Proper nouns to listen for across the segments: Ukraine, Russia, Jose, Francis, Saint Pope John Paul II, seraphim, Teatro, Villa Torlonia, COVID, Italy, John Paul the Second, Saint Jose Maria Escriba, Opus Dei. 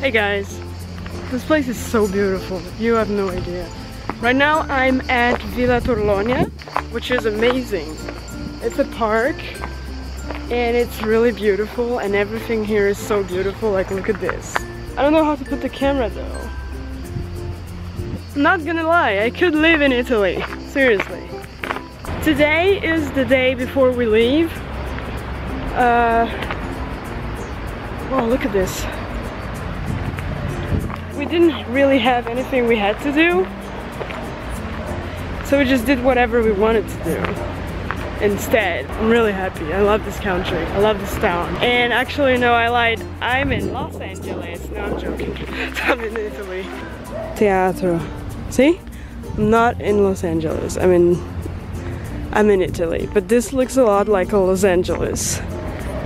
Hey guys, this place is so beautiful, you have no idea. Right now I'm at Villa Torlonia, which is amazing. It's a park and it's really beautiful and everything here is so beautiful, like look at this. I don't know how to put the camera though. I'm not gonna lie, I could live in Italy, seriously. Today is the day before we leave. Wow, look at this. We didn't really have anything we had to do, so we just did whatever we wanted to do instead. I'm really happy. I love this country. I love this town. And actually, no, I lied. I'm in Los Angeles. No, I'm joking. I'm in Italy. Teatro. See? I'm not in Los Angeles. I'm in Italy. But this looks a lot like Los Angeles,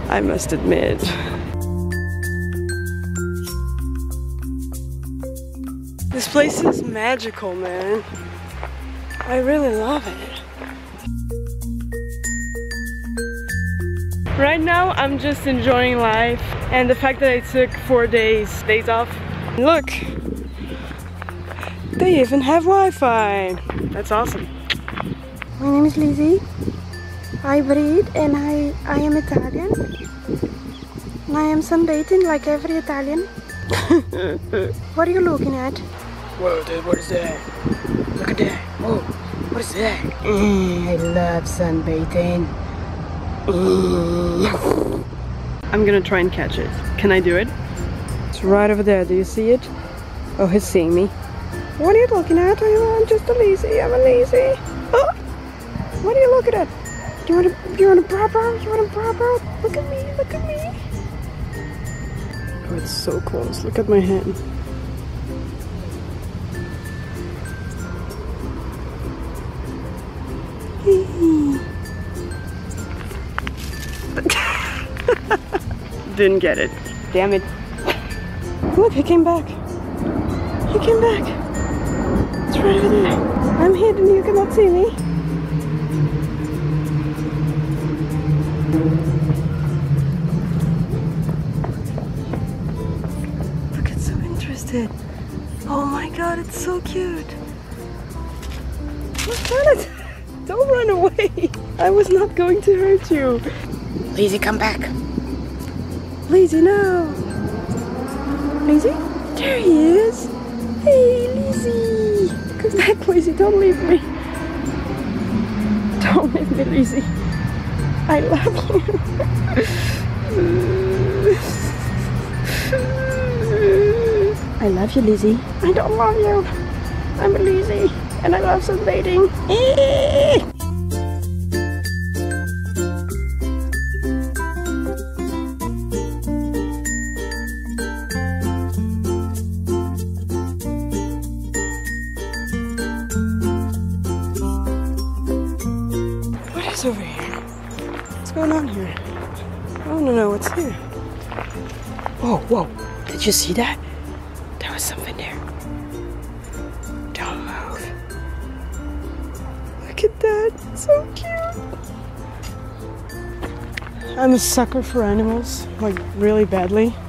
I must admit. This place is magical, man. I really love it. Right now, I'm just enjoying life and the fact that I took 4 days off. Look, they even have Wi-Fi. That's awesome. My name is Lizzie. I breed and I am Italian. I am sunbathing like every Italian. What are you looking at? Whoa, dude, what is that? Look at that. Whoa, what is that? I love sunbathing. I'm gonna try and catch it. Can I do it? It's right over there. Do you see it? Oh, he's seeing me. What are you looking at? I'm just a lazy. I'm a lazy. Oh, what are you looking at? Do you want a prop out? You want a prop out? Look at me. Look at me. Oh, it's so close. Look at my hand. Didn't get it. Damn it. Look, he came back. He came back. It's right over there. I'm hidden, you cannot see me. Look, it's so interested. Oh my god, it's so cute. Look at it. Don't run away. I was not going to hurt you. Lizzie, come back. Lizzie, no! Lizzie? There he is! Hey, Lizzie! Come back, Lizzie, don't leave me! Don't leave me, Lizzie! I love you! I love you, Lizzie! I don't love you! I'm a Lizzie! And I love sunbathing! Over here. What's going on here? I don't know what's here. Whoa, whoa. Did you see that? There was something there. Don't move. Look at that. So cute. I'm a sucker for animals, like really badly.